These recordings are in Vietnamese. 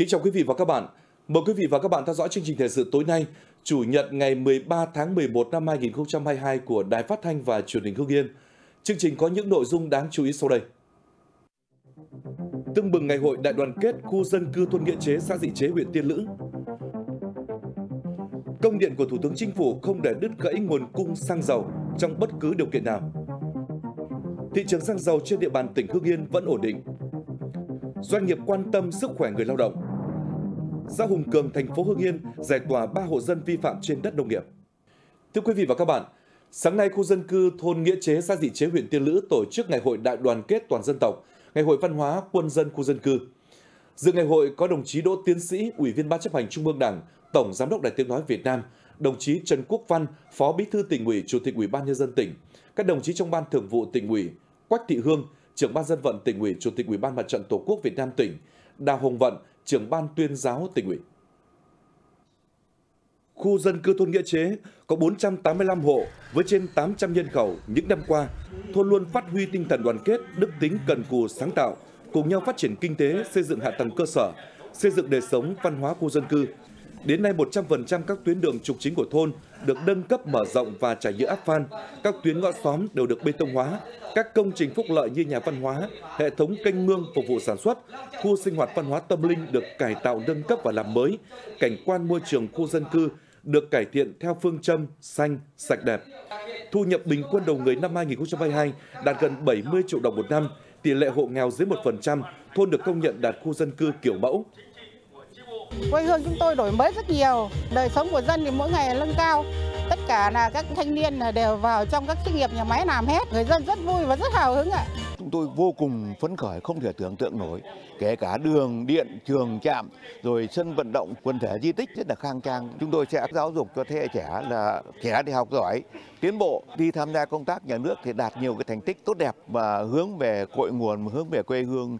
Kính chào quý vị và các bạn. Mời quý vị và các bạn theo dõi chương trình thời sự tối nay, Chủ nhật ngày 13 tháng 11 năm 2022 của Đài Phát thanh và Truyền hình Hưng Yên. Chương trình có những nội dung đáng chú ý sau đây. Tưng bừng ngày hội đại đoàn kết khu dân cư thôn Nghĩa Chế, xã Dị Chế, huyện Tiên Lữ. Công điện của Thủ tướng Chính phủ không để đứt gãy nguồn cung xăng dầu trong bất cứ điều kiện nào. Thị trường xăng dầu trên địa bàn tỉnh Hưng Yên vẫn ổn định. Doanh nghiệp quan tâm sức khỏe người lao động. Xã Hùng Cường, thành phố Hưng Yên giải tỏa 3 hộ dân vi phạm trên đất nông nghiệp. Thưa quý vị và các bạn, sáng nay khu dân cư thôn Nghĩa Chế, xã Dị Chế, huyện Tiên Lữ tổ chức ngày hội đại đoàn kết toàn dân tộc, ngày hội văn hóa quân dân khu dân cư. Dự ngày hội có đồng chí Đỗ Tiến Sĩ, Ủy viên Ban Chấp hành Trung ương Đảng, Tổng Giám đốc Đài Tiếng nói Việt Nam, đồng chí Trần Quốc Văn, Phó Bí thư Tỉnh ủy, Chủ tịch Ủy ban Nhân dân tỉnh, các đồng chí trong Ban Thường vụ Tỉnh ủy, Quách Thị Hương, Trưởng Ban Dân vận Tỉnh ủy, Chủ tịch Ủy ban Mặt trận Tổ quốc Việt Nam tỉnh, Đào Hồng Vận, Trưởng Ban Tuyên giáo Tỉnh ủy. Khu dân cư thôn Nghĩa Chế có 485 hộ với trên 800 nhân khẩu. Những năm qua, thôn luôn phát huy tinh thần đoàn kết, đức tính cần cù sáng tạo, cùng nhau phát triển kinh tế, xây dựng hạ tầng cơ sở, xây dựng đời sống văn hóa khu dân cư. Đến nay, 100% các tuyến đường trục chính của thôn được nâng cấp, mở rộng và trải nhựa áp phan. Các tuyến ngõ xóm đều được bê tông hóa. Các công trình phúc lợi như nhà văn hóa, hệ thống kênh mương phục vụ sản xuất, khu sinh hoạt văn hóa tâm linh được cải tạo, nâng cấp và làm mới. Cảnh quan môi trường khu dân cư được cải thiện theo phương châm xanh, sạch, đẹp. Thu nhập bình quân đầu người năm 2022 đạt gần 70 triệu đồng một năm. Tỷ lệ hộ nghèo dưới 1%, thôn được công nhận đạt khu dân cư kiểu mẫu. Quê hương chúng tôi đổi mới rất nhiều, đời sống của dân thì mỗi ngày nâng cao. Tất cả là các thanh niên đều vào trong các xí nghiệp, nhà máy làm hết. Người dân rất vui và rất hào hứng ạ. Chúng tôi vô cùng phấn khởi, không thể tưởng tượng nổi. Kể cả đường, điện, trường, trạm, rồi sân vận động, quần thể di tích rất là khang trang. Chúng tôi sẽ giáo dục cho thế hệ trẻ là trẻ đi học giỏi, tiến bộ, đi tham gia công tác nhà nước thì đạt nhiều cái thành tích tốt đẹp và hướng về cội nguồn, hướng về quê hương.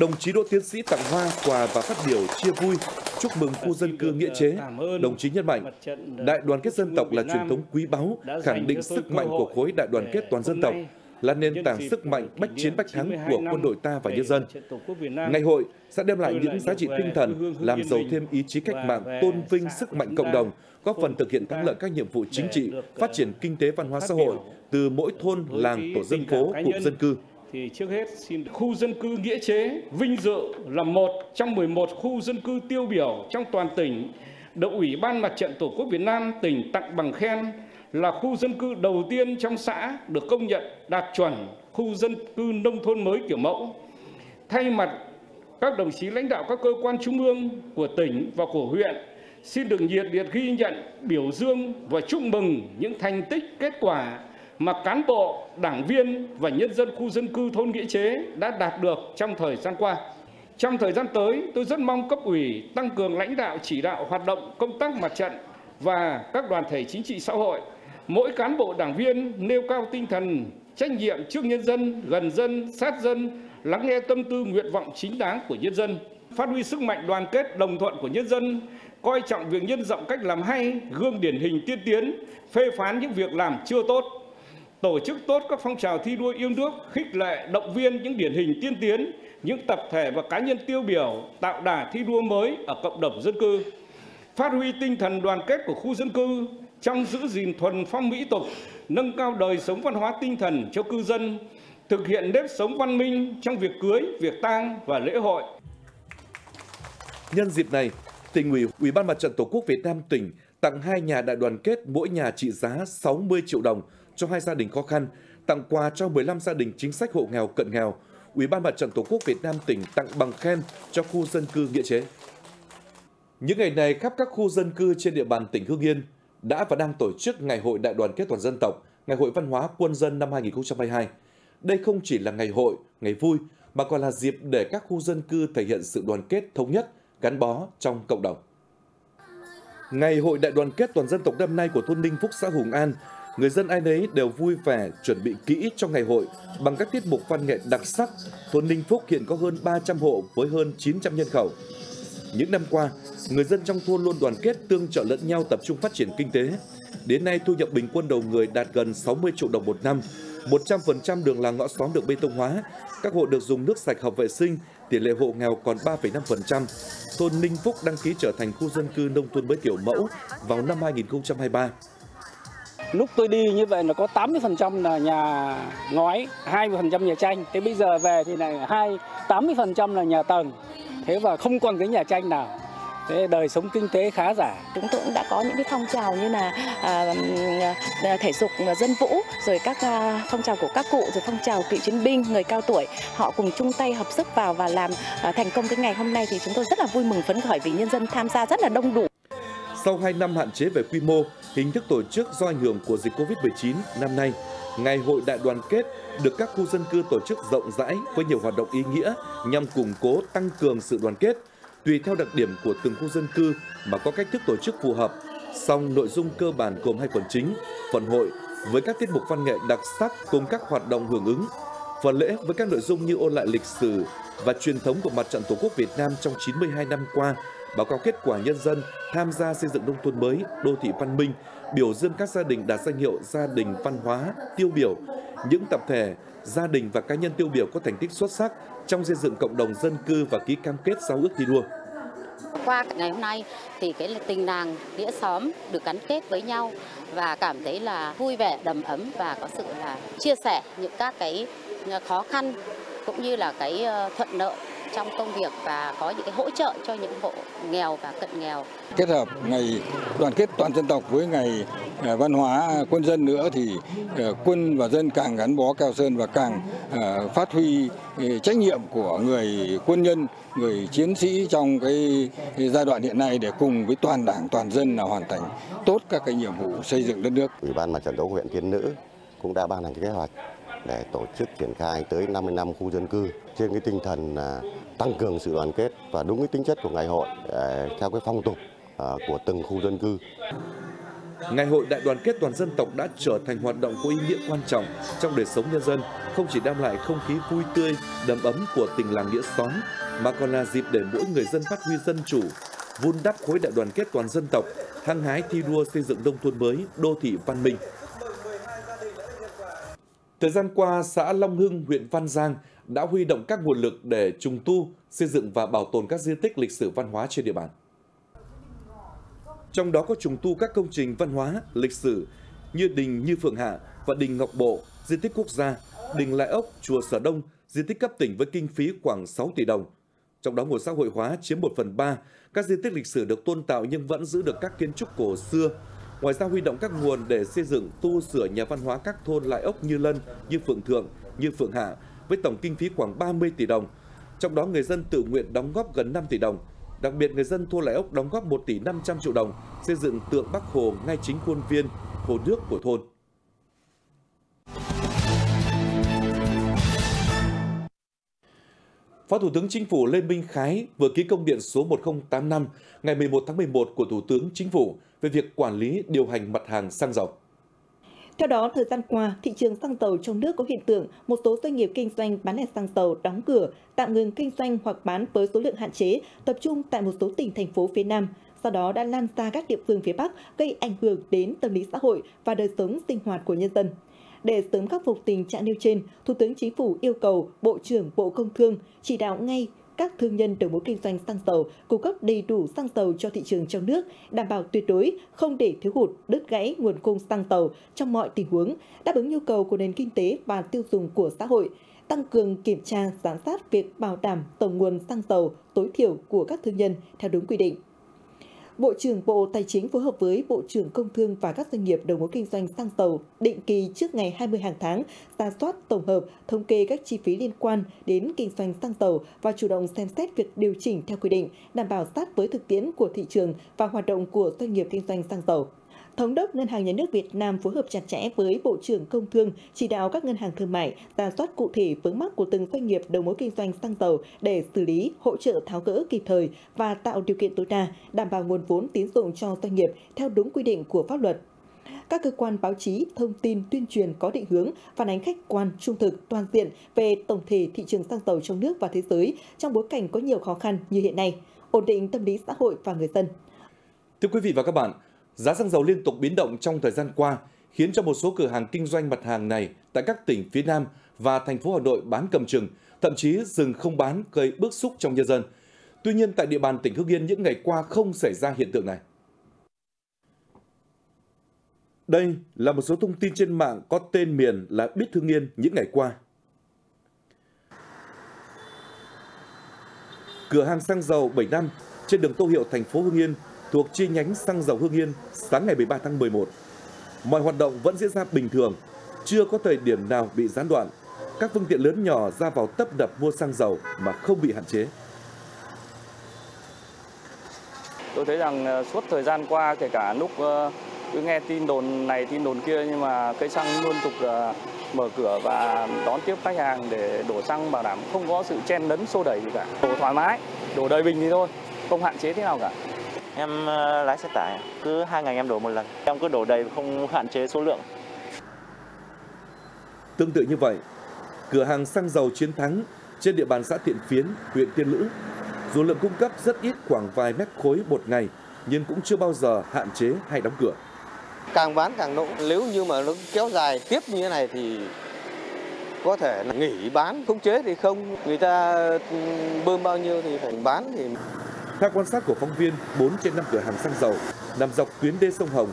Đồng chí Đỗ Tiến Sĩ tặng hoa, quà và phát biểu chia vui, chúc mừng khu dân cư Nghĩa Chế. Đồng chí nhấn mạnh, đại đoàn kết dân tộc là truyền thống quý báu, khẳng định sức mạnh của khối đại đoàn kết toàn dân tộc, là nền tảng sức mạnh bách chiến bách thắng của quân đội ta và nhân dân. Ngày hội sẽ đem lại những giá trị tinh thần, làm giàu thêm ý chí cách mạng, tôn vinh sức mạnh cộng đồng, góp phần thực hiện thắng lợi các nhiệm vụ chính trị, phát triển kinh tế văn hóa xã hội từ mỗi thôn, làng, tổ dân phố, cụm dân cư. Thì trước hết xin khu dân cư Nghĩa Chế vinh dự là một trong 11 khu dân cư tiêu biểu trong toàn tỉnh được Ủy ban Mặt trận Tổ quốc Việt Nam tỉnh tặng bằng khen, là khu dân cư đầu tiên trong xã được công nhận đạt chuẩn khu dân cư nông thôn mới kiểu mẫu. Thay mặt các đồng chí lãnh đạo các cơ quan trung ương của tỉnh và của huyện, xin được nhiệt liệt ghi nhận, biểu dương và chúc mừng những thành tích, kết quả mà cán bộ, đảng viên và nhân dân khu dân cư thôn Nghĩa Chế đã đạt được trong thời gian qua. Trong thời gian tới, tôi rất mong cấp ủy tăng cường lãnh đạo chỉ đạo hoạt động công tác mặt trận và các đoàn thể chính trị xã hội. Mỗi cán bộ đảng viên nêu cao tinh thần trách nhiệm trước nhân dân, gần dân, sát dân, lắng nghe tâm tư nguyện vọng chính đáng của nhân dân, phát huy sức mạnh đoàn kết đồng thuận của nhân dân, coi trọng việc nhân rộng cách làm hay, gương điển hình tiên tiến, phê phán những việc làm chưa tốt. Tổ chức tốt các phong trào thi đua yêu nước, khích lệ, động viên những điển hình tiên tiến, những tập thể và cá nhân tiêu biểu, tạo đà thi đua mới ở cộng đồng dân cư. Phát huy tinh thần đoàn kết của khu dân cư trong giữ gìn thuần phong mỹ tục, nâng cao đời sống văn hóa tinh thần cho cư dân, thực hiện nếp sống văn minh trong việc cưới, việc tang và lễ hội. Nhân dịp này, Tỉnh ủy, Ủy ban Mặt trận Tổ quốc Việt Nam tỉnh tặng 2 nhà đại đoàn kết, mỗi nhà trị giá 60 triệu đồng cho 2 gia đình khó khăn, tặng quà cho 15 gia đình chính sách hộ nghèo, cận nghèo. Ủy ban Mặt trận Tổ quốc Việt Nam tỉnh tặng bằng khen cho khu dân cư Nghĩa Chế. Những ngày này, khắp các khu dân cư trên địa bàn tỉnh Hưng Yên đã và đang tổ chức ngày hội đại đoàn kết toàn dân tộc, ngày hội văn hóa quân dân năm 2022. Đây không chỉ là ngày hội, ngày vui, mà còn là dịp để các khu dân cư thể hiện sự đoàn kết thống nhất, gắn bó trong cộng đồng. Ngày hội đại đoàn kết toàn dân tộc năm nay của thôn Ninh Phúc, xã Hùng An, người dân ai nấy đều vui vẻ chuẩn bị kỹ cho ngày hội bằng các tiết mục văn nghệ đặc sắc. Thôn Ninh Phúc hiện có hơn 300 hộ với hơn 900 nhân khẩu. Những năm qua, người dân trong thôn luôn đoàn kết, tương trợ lẫn nhau, tập trung phát triển kinh tế. Đến nay, thu nhập bình quân đầu người đạt gần 60 triệu đồng một năm. 100% đường làng ngõ xóm được bê tông hóa. Các hộ được dùng nước sạch, hợp vệ sinh, tỷ lệ hộ nghèo còn 3,5%. Thôn Ninh Phúc đăng ký trở thành khu dân cư nông thôn mới kiểu mẫu vào năm 2023. Lúc tôi đi như vậy là có 80% là nhà ngói, 20% nhà tranh. Thế bây giờ về thì này 80% là nhà tầng. Thế và không còn cái nhà tranh nào. Thế đời sống kinh tế khá giả. Chúng tôi cũng đã có những cái phong trào như là thể dục dân vũ, rồi các phong trào của các cụ, rồi phong trào cựu chiến binh, người cao tuổi. Họ cùng chung tay hợp sức vào và làm thành công cái ngày hôm nay thì chúng tôi rất là vui mừng phấn khởi vì nhân dân tham gia rất là đông đủ. Sau 2 năm hạn chế về quy mô, hình thức tổ chức do ảnh hưởng của dịch Covid-19 năm nay, Ngày hội đại đoàn kết được các khu dân cư tổ chức rộng rãi với nhiều hoạt động ý nghĩa nhằm củng cố tăng cường sự đoàn kết. Tùy theo đặc điểm của từng khu dân cư mà có cách thức tổ chức phù hợp, song nội dung cơ bản gồm 2 phần chính, phần hội với các tiết mục văn nghệ đặc sắc cùng các hoạt động hưởng ứng, phần lễ với các nội dung như ôn lại lịch sử và truyền thống của Mặt trận Tổ quốc Việt Nam trong 92 năm qua, báo cáo kết quả nhân dân tham gia xây dựng nông thôn mới, đô thị văn minh, biểu dương các gia đình đạt danh hiệu gia đình văn hóa tiêu biểu, những tập thể, gia đình và cá nhân tiêu biểu có thành tích xuất sắc trong xây dựng cộng đồng dân cư và ký cam kết giao ước thi đua. Qua ngày hôm nay thì cái tình làng nghĩa xóm được gắn kết với nhau và cảm thấy là vui vẻ, đầm ấm và có sự là chia sẻ những các cái khó khăn cũng như là cái thuận lợi trong công việc và có những cái hỗ trợ cho những hộ nghèo và cận nghèo. Kết hợp ngày đoàn kết toàn dân tộc với ngày văn hóa quân dân nữa thì quân và dân càng gắn bó keo sơn và càng phát huy trách nhiệm của người quân nhân, người chiến sĩ trong cái giai đoạn hiện nay để cùng với toàn đảng, toàn dân là hoàn thành tốt các cái nhiệm vụ xây dựng đất nước. Ủy ban Mặt trận Tổ quốc huyện Tiên Nữ cũng đã ban hành kế hoạch để tổ chức triển khai tới 55 khu dân cư trên cái tinh thần tăng cường sự đoàn kết và đúng cái tính chất của ngày hội theo cái phong tục của từng khu dân cư. Ngày hội đại đoàn kết toàn dân tộc đã trở thành hoạt động có ý nghĩa quan trọng trong đời sống nhân dân, không chỉ đem lại không khí vui tươi, đầm ấm của tình làng nghĩa xóm, mà còn là dịp để mỗi người dân phát huy dân chủ, vun đắp khối đại đoàn kết toàn dân tộc, hăng hái thi đua xây dựng nông thôn mới, đô thị văn minh. Thời gian qua, xã Long Hưng, huyện Văn Giang đã huy động các nguồn lực để trùng tu, xây dựng và bảo tồn các di tích lịch sử văn hóa trên địa bàn. Trong đó có trùng tu các công trình văn hóa, lịch sử như đình Như Phượng Hạ và đình Ngọc Bộ, di tích quốc gia, đình Lại Ốc, chùa Sở Đông, di tích cấp tỉnh với kinh phí khoảng 6 tỷ đồng. Trong đó nguồn xã hội hóa chiếm 1/3, các di tích lịch sử được tôn tạo nhưng vẫn giữ được các kiến trúc cổ xưa. Ngoài ra huy động các nguồn để xây dựng tu sửa nhà văn hóa các thôn Lại Ốc, Như Lân, Như Phượng Thượng, Như Phượng Hạ với tổng kinh phí khoảng 30 tỷ đồng. Trong đó người dân tự nguyện đóng góp gần 5 tỷ đồng. Đặc biệt người dân thôn Lại Ốc đóng góp 1 tỷ 500 triệu đồng xây dựng tượng Bác Hồ ngay chính khuôn viên hồ nước của thôn. Phó Thủ tướng Chính phủ Lê Minh Khái vừa ký công điện số 1085 ngày 11 tháng 11 của Thủ tướng Chính phủ về việc quản lý điều hành mặt hàng xăng dầu. Theo đó, thời gian qua, thị trường xăng dầu trong nước có hiện tượng một số doanh nghiệp kinh doanh bán lẻ xăng dầu đóng cửa, tạm ngừng kinh doanh hoặc bán với số lượng hạn chế, tập trung tại một số tỉnh, thành phố phía Nam, sau đó đã lan ra các địa phương phía Bắc, gây ảnh hưởng đến tâm lý xã hội và đời sống sinh hoạt của nhân dân. Để sớm khắc phục tình trạng nêu trên, Thủ tướng Chính phủ yêu cầu Bộ trưởng Bộ Công Thương chỉ đạo ngay các thương nhân đầu mối kinh doanh xăng dầu cung cấp đầy đủ xăng dầu cho thị trường trong nước, đảm bảo tuyệt đối không để thiếu hụt, đứt gãy nguồn cung xăng dầu trong mọi tình huống, đáp ứng nhu cầu của nền kinh tế và tiêu dùng của xã hội, tăng cường kiểm tra, giám sát việc bảo đảm tổng nguồn xăng dầu tối thiểu của các thương nhân theo đúng quy định. Bộ trưởng Bộ Tài chính phối hợp với Bộ trưởng Công Thương và các doanh nghiệp đầu mối kinh doanh xăng dầu định kỳ trước ngày 20 hàng tháng, rà soát tổng hợp, thống kê các chi phí liên quan đến kinh doanh xăng dầu và chủ động xem xét việc điều chỉnh theo quy định, đảm bảo sát với thực tiễn của thị trường và hoạt động của doanh nghiệp kinh doanh xăng dầu. Thống đốc Ngân hàng Nhà nước Việt Nam phối hợp chặt chẽ với Bộ trưởng Công Thương chỉ đạo các ngân hàng thương mại rà soát cụ thể vướng mắc của từng doanh nghiệp đầu mối kinh doanh xăng dầu để xử lý, hỗ trợ tháo gỡ kịp thời và tạo điều kiện tối đa đảm bảo nguồn vốn tín dụng cho doanh nghiệp theo đúng quy định của pháp luật. Các cơ quan báo chí, thông tin, tuyên truyền có định hướng, phản ánh khách quan, trung thực, toàn diện về tổng thể thị trường xăng dầu trong nước và thế giới trong bối cảnh có nhiều khó khăn như hiện nay, ổn định tâm lý xã hội và người dân. Thưa quý vị và các bạn, giá xăng dầu liên tục biến động trong thời gian qua khiến cho một số cửa hàng kinh doanh mặt hàng này tại các tỉnh phía Nam và thành phố Hà Nội bán cầm chừng, thậm chí dừng không bán, gây bức xúc trong nhân dân. Tuy nhiên, tại địa bàn tỉnh Hưng Yên những ngày qua không xảy ra hiện tượng này. Đây là một số thông tin trên mạng có tên miền là Bít Hưng Yên những ngày qua. Cửa hàng xăng dầu 7 năm trên đường Tô Hiệu, thành phố Hưng Yên thuộc chi nhánh xăng dầu Hưng Yên sáng ngày 13 tháng 11. Mọi hoạt động vẫn diễn ra bình thường, chưa có thời điểm nào bị gián đoạn. Các phương tiện lớn nhỏ ra vào tấp đập mua xăng dầu mà không bị hạn chế. Tôi thấy rằng suốt thời gian qua, kể cả lúc cứ nghe tin đồn này, tin đồn kia, nhưng mà cây xăng luôn tục mở cửa và đón tiếp khách hàng để đổ xăng, bảo đảm không có sự chen lấn xô đẩy gì cả. Đổ thoải mái, đổ đầy bình thì thôi, không hạn chế thế nào cả. Em lái xe tải, cứ 2 ngày em đổ một lần. Em cứ đổ đầy, không hạn chế số lượng. Tương tự như vậy, cửa hàng xăng dầu Chiến Thắng trên địa bàn xã Thiện Phiến, huyện Tiên Lữ, dù lượng cung cấp rất ít, khoảng vài mét khối một ngày, nhưng cũng chưa bao giờ hạn chế hay đóng cửa. Càng bán càng nỗ, nếu như mà nó kéo dài tiếp như thế này thì có thể là nghỉ bán, khống chế thì không, người ta bơm bao nhiêu thì phải bán. Thì theo quan sát của phóng viên, 4 trên 5 cửa hàng xăng dầu nằm dọc tuyến đê sông Hồng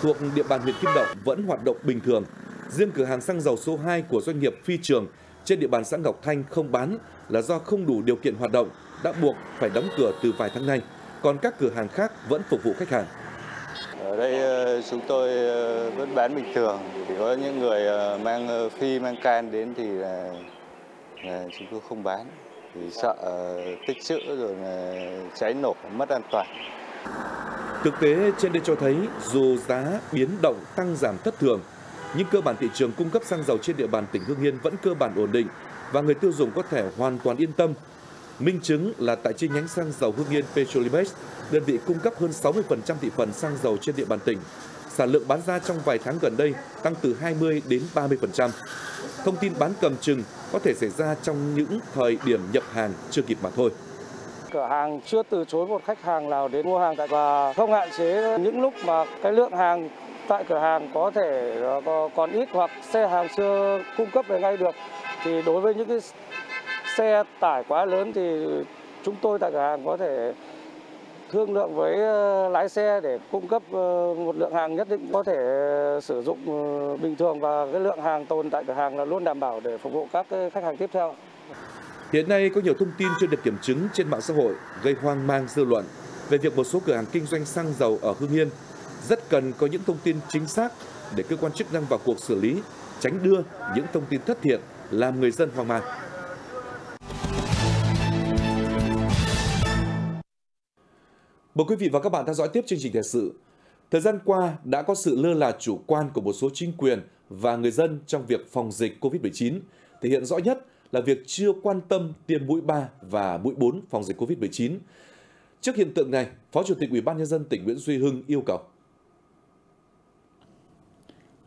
thuộc địa bàn huyện Kim Động vẫn hoạt động bình thường. Riêng cửa hàng xăng dầu số 2 của doanh nghiệp Phi Trường trên địa bàn xã Ngọc Thanh không bán là do không đủ điều kiện hoạt động, đã buộc phải đóng cửa từ vài tháng nay. Còn các cửa hàng khác vẫn phục vụ khách hàng. Ở đây chúng tôi vẫn bán bình thường, chỉ có những người mang phi, mang can đến thì là chúng tôi không bán, thì sợ tích trữ rồi là cháy nổ, mất an toàn. Thực tế trên đây cho thấy dù giá biến động tăng giảm thất thường, nhưng cơ bản thị trường cung cấp xăng dầu trên địa bàn tỉnh Hưng Yên vẫn cơ bản ổn định và người tiêu dùng có thể hoàn toàn yên tâm. Minh chứng là tại chi nhánh xăng dầu Hưng Yên Petrolimex, đơn vị cung cấp hơn 60% thị phần xăng dầu trên địa bàn tỉnh. Sản lượng bán ra trong vài tháng gần đây tăng từ 20 đến 30%. Thông tin bán cầm chừng có thể xảy ra trong những thời điểm nhập hàng chưa kịp mà thôi. Cửa hàng chưa từ chối một khách hàng nào đến mua hàng và không hạn chế những lúc mà cái lượng hàng tại cửa hàng có thể còn ít hoặc xe hàng chưa cung cấp về ngay được. Thì đối với những cái xe tải quá lớn thì chúng tôi tại cửa hàng có thể thương lượng với lái xe để cung cấp một lượng hàng nhất định có thể sử dụng bình thường và cái lượng hàng tồn tại cửa hàng là luôn đảm bảo để phục vụ các khách hàng tiếp theo. Hiện nay có nhiều thông tin chưa được kiểm chứng trên mạng xã hội gây hoang mang dư luận về việc một số cửa hàng kinh doanh xăng dầu ở Hưng Yên. Rất cần có những thông tin chính xác để cơ quan chức năng vào cuộc xử lý, tránh đưa những thông tin thất thiệt làm người dân hoang mang. Mời quý vị và các bạn theo dõi tiếp chương trình thời sự. Thời gian qua đã có sự lơ là chủ quan của một số chính quyền và người dân trong việc phòng dịch COVID-19. Thể hiện rõ nhất là việc chưa quan tâm tiêm mũi 3 và mũi 4 phòng dịch COVID-19. Trước hiện tượng này, Phó Chủ tịch Ủy ban Nhân dân tỉnh Nguyễn Duy Hưng yêu cầu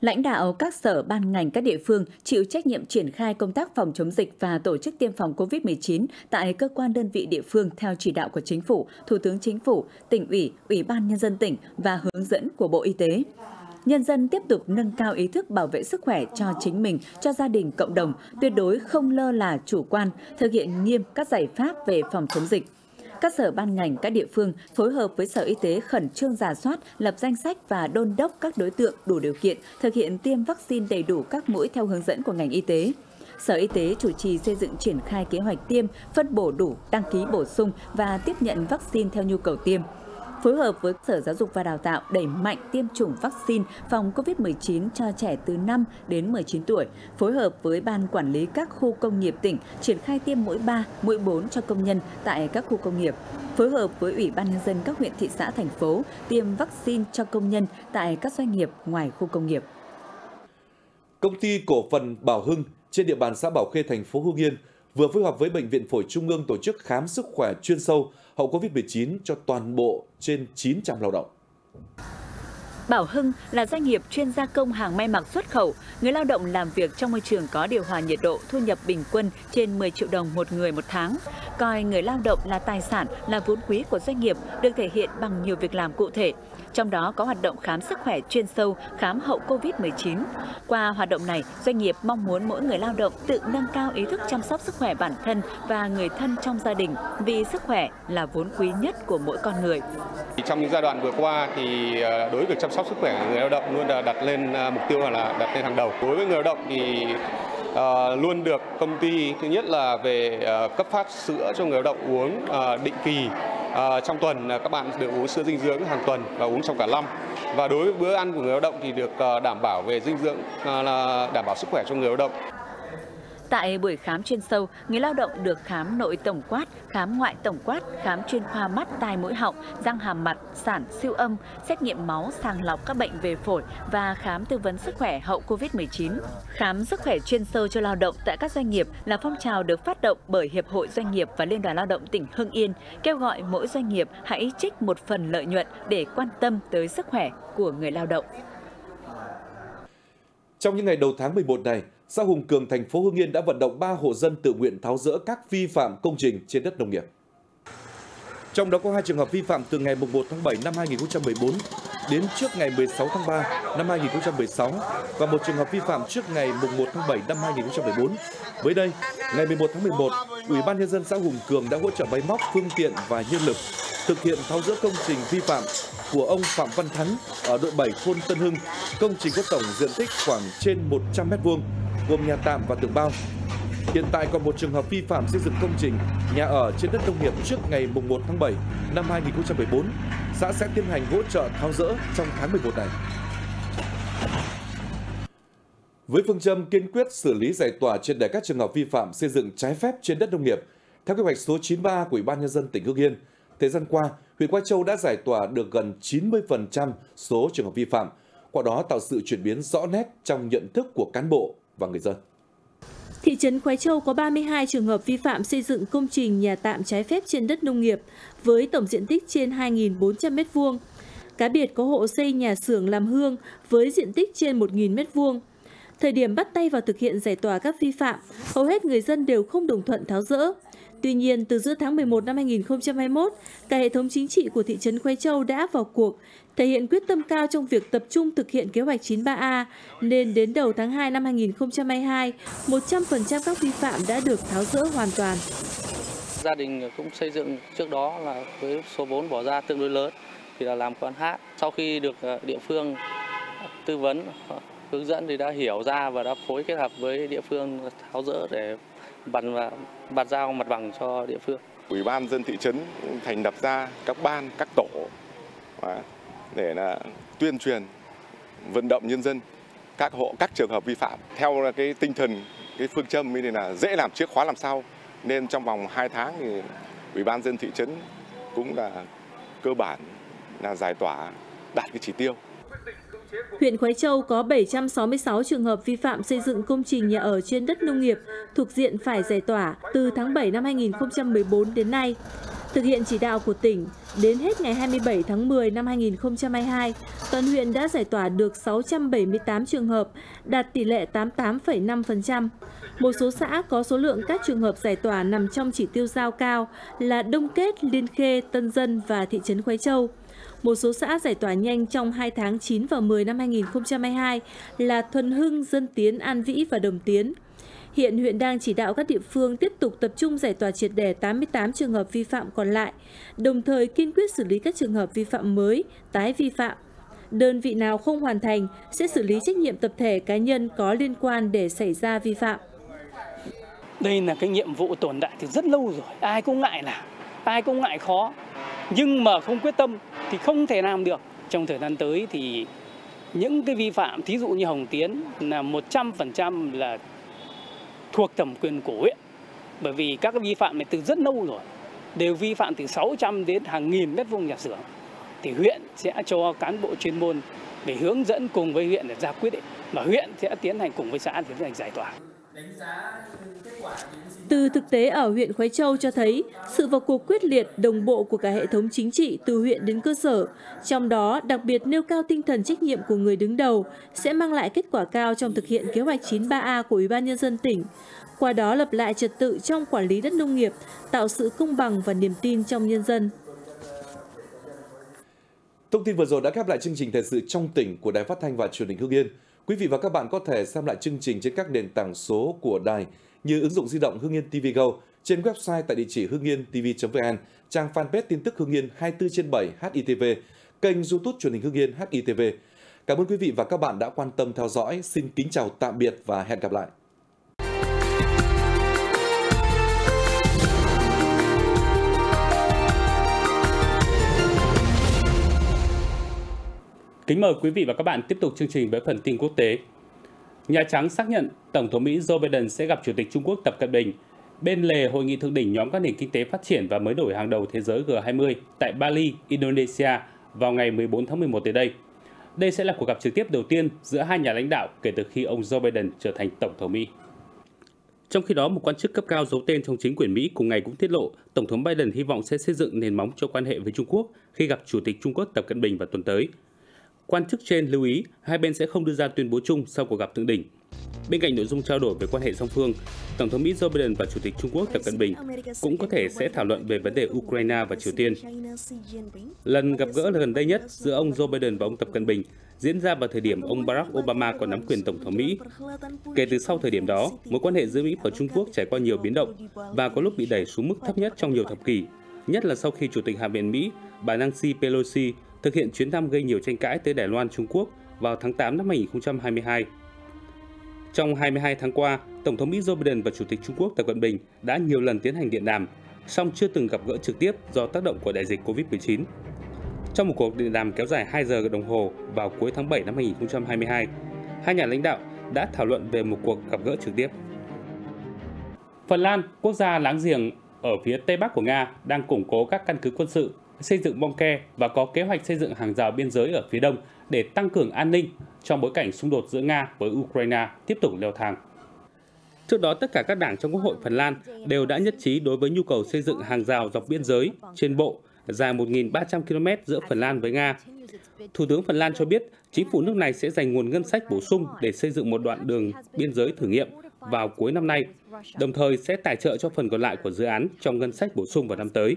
lãnh đạo các sở, ban, ngành, các địa phương chịu trách nhiệm triển khai công tác phòng chống dịch và tổ chức tiêm phòng COVID-19 tại cơ quan đơn vị địa phương theo chỉ đạo của Chính phủ, Thủ tướng Chính phủ, tỉnh ủy, Ủy ban Nhân dân tỉnh và hướng dẫn của Bộ Y tế. Nhân dân tiếp tục nâng cao ý thức bảo vệ sức khỏe cho chính mình, cho gia đình, cộng đồng, tuyệt đối không lơ là chủ quan, thực hiện nghiêm các giải pháp về phòng chống dịch. Các sở, ban, ngành, các địa phương phối hợp với Sở Y tế khẩn trương rà soát, lập danh sách và đôn đốc các đối tượng đủ điều kiện thực hiện tiêm vaccine đầy đủ các mũi theo hướng dẫn của ngành y tế. Sở Y tế chủ trì xây dựng triển khai kế hoạch tiêm, phân bổ đủ, đăng ký bổ sung và tiếp nhận vaccine theo nhu cầu tiêm. Phối hợp với Sở Giáo dục và Đào tạo đẩy mạnh tiêm chủng vaccine phòng COVID-19 cho trẻ từ 5 đến 19 tuổi, phối hợp với Ban Quản lý các khu công nghiệp tỉnh triển khai tiêm mũi 3, mũi 4 cho công nhân tại các khu công nghiệp, phối hợp với Ủy ban Nhân dân các huyện, thị xã, thành phố tiêm vaccine cho công nhân tại các doanh nghiệp ngoài khu công nghiệp. Công ty cổ phần Bảo Hưng trên địa bàn xã Bảo Khê, thành phố Hưng Yên vừa phối hợp với Bệnh viện Phổi Trung ương tổ chức khám sức khỏe chuyên sâu hậu COVID-19 cho toàn bộ trên 900 lao động. Bảo Hưng là doanh nghiệp chuyên gia công hàng may mặc xuất khẩu. Người lao động làm việc trong môi trường có điều hòa nhiệt độ, thu nhập bình quân trên 10 triệu đồng một người một tháng. Coi người lao động là tài sản, là vốn quý của doanh nghiệp được thể hiện bằng nhiều việc làm cụ thể. trong đó có hoạt động khám sức khỏe chuyên sâu, khám hậu COVID-19. Qua hoạt động này, doanh nghiệp mong muốn mỗi người lao động tự nâng cao ý thức chăm sóc sức khỏe bản thân và người thân trong gia đình, vì sức khỏe là vốn quý nhất của mỗi con người. Trong những giai đoạn vừa qua thì đối với việc chăm sóc sức khỏe người lao động luôn đặt lên mục tiêu là đặt lên hàng đầu. Đối với người lao động thì luôn được công ty thứ nhất là về cấp phát sữa cho người lao động uống định kỳ trong tuần, các bạn được uống sữa dinh dưỡng hàng tuần và uống trong cả năm. Và đối với bữa ăn của người lao động thì được đảm bảo về dinh dưỡng, là đảm bảo sức khỏe cho người lao động. Tại buổi khám chuyên sâu, người lao động được khám nội tổng quát, khám ngoại tổng quát, khám chuyên khoa mắt, tai, mũi, họng, răng hàm mặt, sản, siêu âm, xét nghiệm máu, sàng lọc các bệnh về phổi và khám tư vấn sức khỏe hậu COVID-19. Khám sức khỏe chuyên sâu cho lao động tại các doanh nghiệp là phong trào được phát động bởi Hiệp hội Doanh nghiệp và Liên đoàn Lao động tỉnh Hưng Yên, kêu gọi mỗi doanh nghiệp hãy trích một phần lợi nhuận để quan tâm tới sức khỏe của người lao động. Trong những ngày đầu tháng 11 này, xã Hùng Cường, thành phố Hưng Yên đã vận động 3 hộ dân tự nguyện tháo dỡ các vi phạm công trình trên đất nông nghiệp. Trong đó có 2 trường hợp vi phạm từ ngày 1 tháng 7 năm 2014 đến trước ngày 16 tháng 3 năm 2016 và 1 trường hợp vi phạm trước ngày 1 tháng 7 năm 2014. Mới đây, ngày 11 tháng 11, Ủy ban Nhân dân xã Hùng Cường đã hỗ trợ máy móc, phương tiện và nhân lực thực hiện tháo dỡ công trình vi phạm của ông Phạm Văn Thắng ở đội 7 thôn Tân Hưng. Công trình có tổng diện tích khoảng trên 100 m2, gồm nhà tạm và tường bao. Hiện tại còn 1 trường hợp vi phạm xây dựng công trình nhà ở trên đất nông nghiệp trước ngày 1 tháng 7 năm 2014. Xã sẽ tiến hành hỗ trợ tháo dỡ trong tháng 11 này. Với phương châm kiên quyết xử lý, giải tỏa triệt để các trường hợp vi phạm xây dựng trái phép trên đất nông nghiệp, theo kế hoạch số 93 của Ủy ban Nhân dân tỉnh Hưng Yên, thời gian qua, huyện Quai Châu đã giải tỏa được gần 90% số trường hợp vi phạm, qua đó tạo sự chuyển biến rõ nét trong nhận thức của cán bộ và người dân. Thị trấn Quái Châu có 32 trường hợp vi phạm xây dựng công trình nhà tạm trái phép trên đất nông nghiệp với tổng diện tích trên 2.400 m2. Cá biệt có hộ xây nhà xưởng làm hương với diện tích trên 1.000 m2. Thời điểm bắt tay vào thực hiện giải tỏa các vi phạm, hầu hết người dân đều không đồng thuận tháo dỡ. Tuy nhiên, từ giữa tháng 11 năm 2021, cả hệ thống chính trị của thị trấn Quai Châu đã vào cuộc, thể hiện quyết tâm cao trong việc tập trung thực hiện kế hoạch 93A, nên đến đầu tháng 2 năm 2022, 100% các vi phạm đã được tháo dỡ hoàn toàn. Gia đình cũng xây dựng trước đó là với số vốn bỏ ra tương đối lớn, thì là làm quán hát. Sau khi được địa phương tư vấn, hướng dẫn thì đã hiểu ra và đã phối kết hợp với địa phương tháo dỡ để bàn giao mặt bằng cho địa phương. Ủy ban dân thị trấn thành lập ra các ban, các tổ để là tuyên truyền, vận động nhân dân, các hộ, các trường hợp vi phạm theo cái tinh thần, cái phương châm như là dễ làm trước khó làm sau. Nên trong vòng 2 tháng thì Ủy ban dân thị trấn cũng là cơ bản là giải tỏa đạt cái chỉ tiêu. Huyện Quái Châu có 766 trường hợp vi phạm xây dựng công trình nhà ở trên đất nông nghiệp thuộc diện phải giải tỏa từ tháng 7 năm 2014 đến nay. Thực hiện chỉ đạo của tỉnh, đến hết ngày 27 tháng 10 năm 2022, toàn huyện đã giải tỏa được 678 trường hợp, đạt tỷ lệ 88,5%. Một số xã có số lượng các trường hợp giải tỏa nằm trong chỉ tiêu giao cao là Đông Kết, Liên Khê, Tân Dân và thị trấn Quái Châu. Một số xã giải tỏa nhanh trong 2 tháng 9 và 10 năm 2022 là Thuần Hưng, Dân Tiến, An Vĩ và Đồng Tiến. Hiện huyện đang chỉ đạo các địa phương tiếp tục tập trung giải tỏa triệt để 88 trường hợp vi phạm còn lại, đồng thời kiên quyết xử lý các trường hợp vi phạm mới, tái vi phạm. Đơn vị nào không hoàn thành sẽ xử lý trách nhiệm tập thể cá nhân có liên quan để xảy ra vi phạm. Đây là cái nhiệm vụ tồn tại từ rất lâu rồi, ai cũng ngại làm, ai cũng ngại khó, nhưng mà không quyết tâm thì không thể làm được. Trong thời gian tới thì những cái vi phạm, thí dụ như Hồng Tiến là 100% là thuộc thẩm quyền của huyện. Bởi vì các cái vi phạm này từ rất lâu rồi, đều vi phạm từ 600 đến hàng nghìn m2 nhà xưởng. Thì huyện sẽ cho cán bộ chuyên môn để hướng dẫn cùng với huyện để ra quyết định. Và huyện sẽ tiến hành cùng với xã tiến hành giải tỏa. Từ thực tế ở huyện Quái Châu cho thấy sự vào cuộc quyết liệt, đồng bộ của cả hệ thống chính trị từ huyện đến cơ sở, trong đó đặc biệt nêu cao tinh thần trách nhiệm của người đứng đầu sẽ mang lại kết quả cao trong thực hiện kế hoạch 93A của Ủy ban Nhân dân tỉnh, qua đó lập lại trật tự trong quản lý đất nông nghiệp, tạo sự công bằng và niềm tin trong nhân dân. Thông tin vừa rồi đã khép lại chương trình thời sự trong tỉnh của Đài Phát thanh và Truyền hình Hưng Yên. Quý vị và các bạn có thể xem lại chương trình trên các nền tảng số của đài như ứng dụng di động Hưng Yên TV Go, trên website tại địa chỉ hungyentv.vn, trang fanpage tin tức Hưng Yên 24/7 HITV, kênh YouTube Truyền hình Hưng Yên HITV. Cảm ơn quý vị và các bạn đã quan tâm theo dõi. Xin kính chào tạm biệt và hẹn gặp lại. Kính mời quý vị và các bạn tiếp tục chương trình với phần tin quốc tế. Nhà Trắng xác nhận Tổng thống Mỹ Joe Biden sẽ gặp Chủ tịch Trung Quốc Tập Cận Bình bên lề hội nghị thượng đỉnh nhóm các nền kinh tế phát triển và mới nổi hàng đầu thế giới G20 tại Bali, Indonesia vào ngày 14 tháng 11 tới đây. Đây sẽ là cuộc gặp trực tiếp đầu tiên giữa hai nhà lãnh đạo kể từ khi ông Joe Biden trở thành Tổng thống Mỹ. Trong khi đó, một quan chức cấp cao giấu tên trong chính quyền Mỹ cùng ngày cũng tiết lộ Tổng thống Biden hy vọng sẽ xây dựng nền móng cho quan hệ với Trung Quốc khi gặp Chủ tịch Trung Quốc Tập Cận Bình vào tuần tới. Quan chức trên lưu ý hai bên sẽ không đưa ra tuyên bố chung sau cuộc gặp thượng đỉnh. Bên cạnh nội dung trao đổi về quan hệ song phương, Tổng thống Mỹ Joe Biden và Chủ tịch Trung Quốc Tập Cận Bình cũng có thể sẽ thảo luận về vấn đề Ukraine và Triều Tiên. Lần gặp gỡ gần đây nhất giữa ông Joe Biden và ông Tập Cận Bình diễn ra vào thời điểm ông Barack Obama còn nắm quyền Tổng thống Mỹ. Kể từ sau thời điểm đó, mối quan hệ giữa Mỹ và Trung Quốc trải qua nhiều biến động và có lúc bị đẩy xuống mức thấp nhất trong nhiều thập kỷ, nhất là sau khi Chủ tịch Hạ viện Mỹ, bà Nancy Pelosi, thực hiện chuyến thăm gây nhiều tranh cãi tới Đài Loan, Trung Quốc vào tháng 8 năm 2022. Trong 22 tháng qua, Tổng thống Mỹ Joe Biden và Chủ tịch Trung Quốc Tập Cận Bình đã nhiều lần tiến hành điện đàm, song chưa từng gặp gỡ trực tiếp do tác động của đại dịch Covid-19. Trong một cuộc điện đàm kéo dài 2 giờ đồng hồ vào cuối tháng 7 năm 2022, hai nhà lãnh đạo đã thảo luận về một cuộc gặp gỡ trực tiếp. Phần Lan, quốc gia láng giềng ở phía Tây Bắc của Nga, đang củng cố các căn cứ quân sự, xây dựng bong ke và có kế hoạch xây dựng hàng rào biên giới ở phía đông để tăng cường an ninh trong bối cảnh xung đột giữa Nga với Ukraine tiếp tục leo thang. Trước đó, tất cả các đảng trong Quốc hội Phần Lan đều đã nhất trí đối với nhu cầu xây dựng hàng rào dọc biên giới trên bộ dài 1.300 km giữa Phần Lan với Nga. Thủ tướng Phần Lan cho biết chính phủ nước này sẽ dành nguồn ngân sách bổ sung để xây dựng một đoạn đường biên giới thử nghiệm vào cuối năm nay, đồng thời sẽ tài trợ cho phần còn lại của dự án trong ngân sách bổ sung vào năm tới.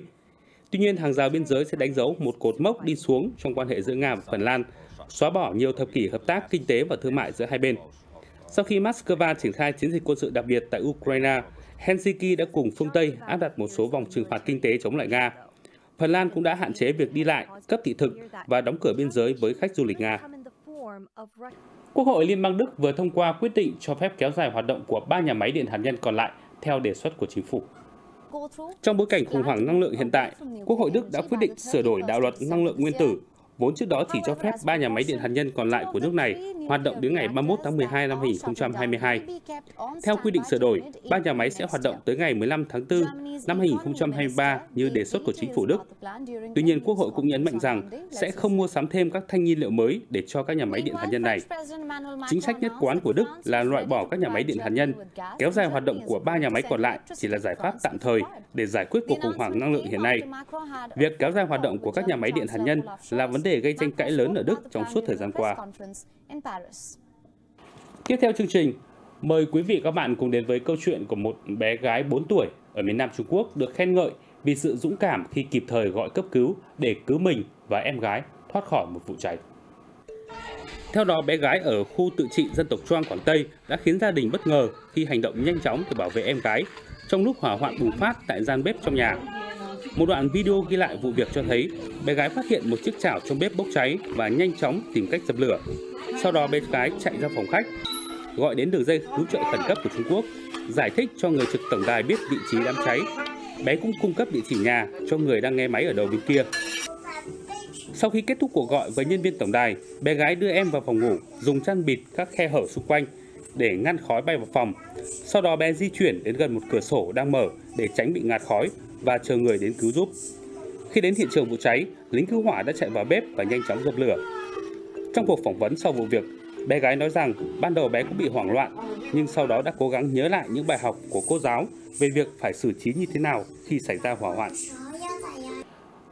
Tuy nhiên, hàng rào biên giới sẽ đánh dấu một cột mốc đi xuống trong quan hệ giữa Nga và Phần Lan, xóa bỏ nhiều thập kỷ hợp tác kinh tế và thương mại giữa hai bên. Sau khi Moscow triển khai chiến dịch quân sự đặc biệt tại Ukraine, Helsinki đã cùng phương Tây áp đặt một số vòng trừng phạt kinh tế chống lại Nga. Phần Lan cũng đã hạn chế việc đi lại, cấp thị thực và đóng cửa biên giới với khách du lịch Nga. Quốc hội Liên bang Đức vừa thông qua quyết định cho phép kéo dài hoạt động của 3 nhà máy điện hạt nhân còn lại theo đề xuất của chính phủ. Trong bối cảnh khủng hoảng năng lượng hiện tại, Quốc hội Đức đã quyết định sửa đổi đạo luật năng lượng nguyên tử, vốn trước đó chỉ cho phép 3 nhà máy điện hạt nhân còn lại của nước này hoạt động đến ngày 31 tháng 12 năm 2022. Theo quy định sửa đổi, 3 nhà máy sẽ hoạt động tới ngày 15 tháng 4 năm 2023 như đề xuất của chính phủ Đức. Tuy nhiên, Quốc hội cũng nhấn mạnh rằng sẽ không mua sắm thêm các thanh nhiên liệu mới để cho các nhà máy điện hạt nhân này. Chính sách nhất quán của Đức là loại bỏ các nhà máy điện hạt nhân, kéo dài hoạt động của 3 nhà máy còn lại chỉ là giải pháp tạm thời để giải quyết cuộc khủng hoảng năng lượng hiện nay. Việc kéo dài hoạt động của các nhà máy điện hạt nhân là vấn đề gây tranh cãi lớn ở Đức trong suốt thời gian qua. Tiếp theo chương trình, mời quý vị và các bạn cùng đến với câu chuyện của một bé gái 4 tuổi ở miền Nam Trung Quốc được khen ngợi vì sự dũng cảm khi kịp thời gọi cấp cứu để cứu mình và em gái thoát khỏi một vụ cháy. Theo đó, bé gái ở khu tự trị dân tộc Choang, Quảng Tây đã khiến gia đình bất ngờ khi hành động nhanh chóng để bảo vệ em gái trong lúc hỏa hoạn bùng phát tại gian bếp trong nhà. Một đoạn video ghi lại vụ việc cho thấy bé gái phát hiện một chiếc chảo trong bếp bốc cháy và nhanh chóng tìm cách dập lửa. Sau đó bé gái chạy ra phòng khách, gọi đến đường dây cứu trợ khẩn cấp của Trung Quốc, giải thích cho người trực tổng đài biết vị trí đám cháy. Bé cũng cung cấp địa chỉ nhà cho người đang nghe máy ở đầu bên kia. Sau khi kết thúc cuộc gọi với nhân viên tổng đài, bé gái đưa em vào phòng ngủ, dùng chăn bịt các khe hở xung quanh để ngăn khói bay vào phòng. Sau đó bé di chuyển đến gần một cửa sổ đang mở để tránh bị ngạt khói và chờ người đến cứu giúp. Khi đến hiện trường vụ cháy, lính cứu hỏa đã chạy vào bếp và nhanh chóng dập lửa. Trong cuộc phỏng vấn sau vụ việc, bé gái nói rằng ban đầu bé cũng bị hoảng loạn, nhưng sau đó đã cố gắng nhớ lại những bài học của cô giáo về việc phải xử trí như thế nào khi xảy ra hỏa hoạn.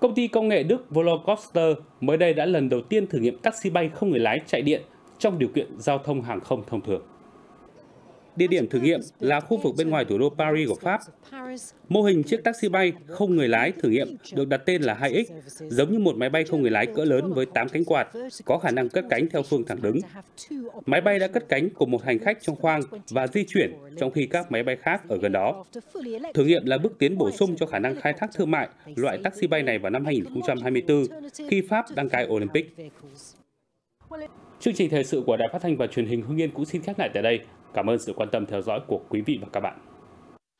Công ty công nghệ Đức Volocopter mới đây đã lần đầu tiên thử nghiệm taxi bay không người lái chạy điện trong điều kiện giao thông hàng không thông thường. Địa điểm thử nghiệm là khu vực bên ngoài thủ đô Paris của Pháp. Mô hình chiếc taxi bay không người lái thử nghiệm được đặt tên là 2X, giống như một máy bay không người lái cỡ lớn với 8 cánh quạt, có khả năng cất cánh theo phương thẳng đứng. Máy bay đã cất cánh cùng một hành khách trong khoang và di chuyển trong khi các máy bay khác ở gần đó. Thử nghiệm là bước tiến bổ sung cho khả năng khai thác thương mại loại taxi bay này vào năm 2024 khi Pháp đăng cai Olympic. Chương trình thời sự của Đài Phát thanh và Truyền hình Hưng Yên cũng xin khép lại tại đây. Cảm ơn sự quan tâm theo dõi của quý vị và các bạn.